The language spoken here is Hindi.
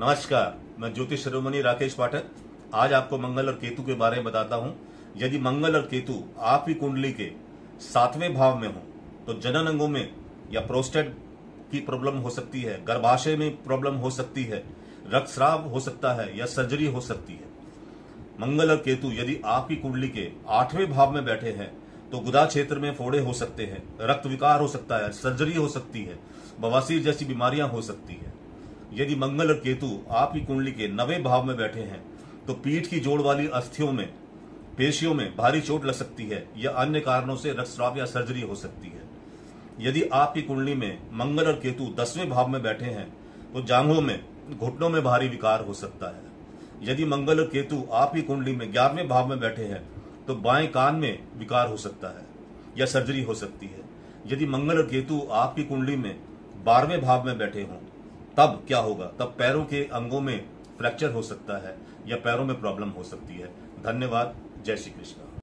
नमस्कार, मैं ज्योतिष शिरोमणि राकेश पाठक। आज आपको मंगल और केतु के बारे में बताता हूं। यदि मंगल और केतु आप ही कुंडली के 7वें भाव में हो तो जनन अंगों में या प्रोस्टेट की प्रॉब्लम हो सकती है, गर्भाशय में प्रॉब्लम हो सकती है, रक्तस्राव हो सकता है या सर्जरी हो सकती है। मंगल और केतु यदि आपकी कुंडली के 8वें भाव में बैठे हैं तो गुदा क्षेत्र में फोड़े हो सकते हैं, रक्त विकार हो सकता है, सर्जरी हो सकती है, बवासीर जैसी बीमारियां हो सकती है। यदि मंगल और केतु आपकी कुंडली के 9वें भाव में बैठे हैं तो पीठ की जोड़ वाली अस्थियों में, पेशियों में भारी चोट लग सकती है या अन्य कारणों से रक्तस्राव या सर्जरी हो सकती है। यदि आपकी कुंडली में मंगल और केतु 10वें भाव में बैठे हैं तो जांघों में, घुटनों में भारी विकार हो सकता है। यदि मंगल और केतु आपकी कुंडली में 11वें भाव में बैठे हैं तो बाएं कान में विकार हो सकता है या सर्जरी हो सकती है। यदि मंगल और केतु आपकी कुंडली में 12वें भाव में बैठे हों तब क्या होगा? तब पैरों के अंगों में फ्रैक्चर हो सकता है या पैरों में प्रॉब्लम हो सकती है। धन्यवाद। जय श्री कृष्ण।